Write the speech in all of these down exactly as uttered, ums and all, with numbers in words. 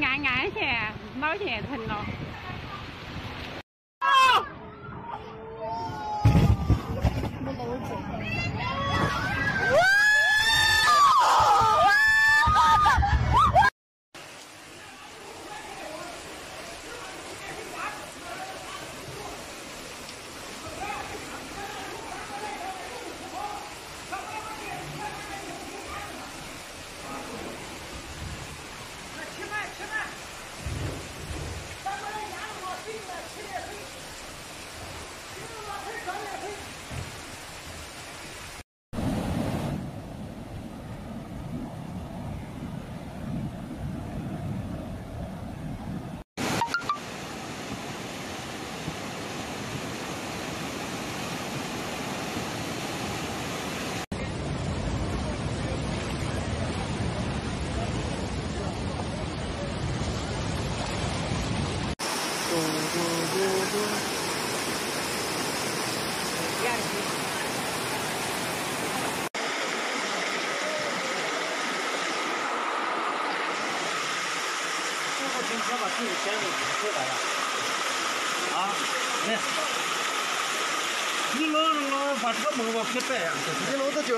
眼眼些，冇嘢聽咯。先把自己先给出来了，啊，来，你老老把这个门往开摆呀，你老子就。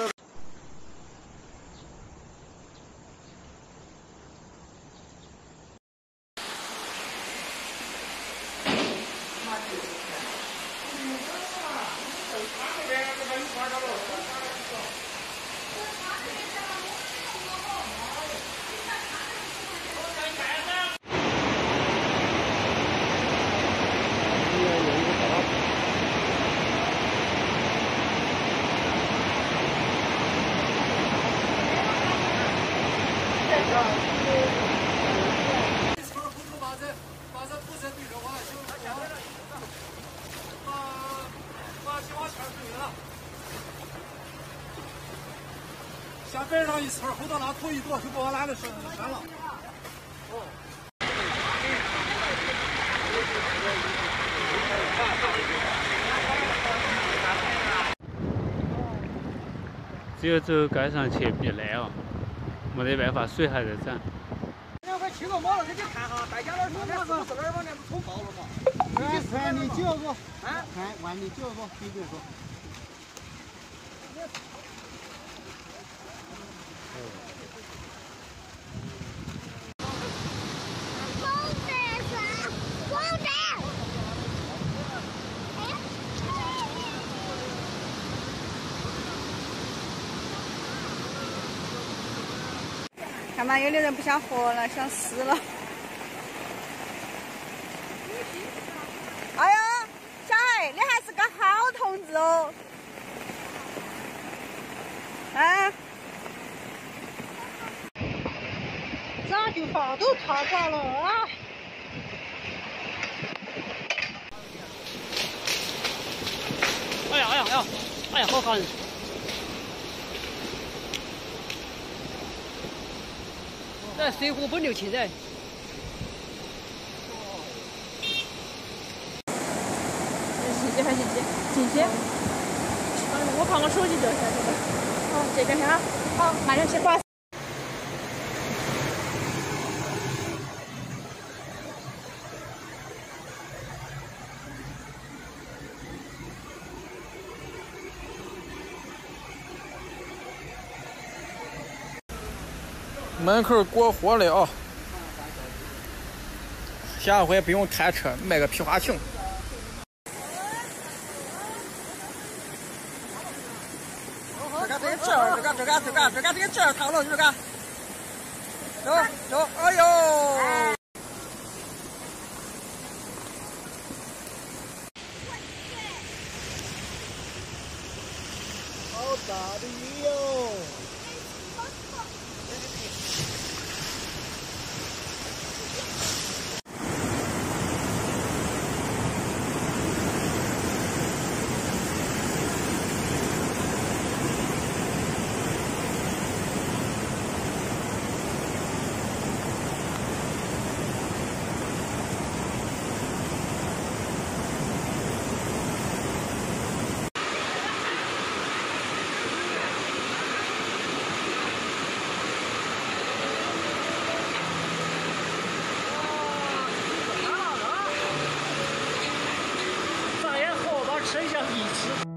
下边上一圈，后头拿头一剁，就把我拉的绳子全了。哦。只有走街上去避雷哦，没得办法，水还在涨。那块起个毛了，给你看哈，大家老说那个自个儿往那不捅高了嘛。看看你叫不？啊？看看你叫不？你别说。 干嘛？有的人不想活了，想死了。哎呦，小孩，你还是个好同志哦！啊！早就房都塌垮了啊！ 哎呀哎呀哎呀！哎呀，好吓人！这水火不留情人。 姐姐还姐姐，姐姐。我看我手机掉下去了。好，这边啊。好，马上去挂。 门口过活了啊！下回不用开车，买个皮划艇。 这个这个这个这个这个这个这个烫了，这个。走走，哎呦！伸向已知。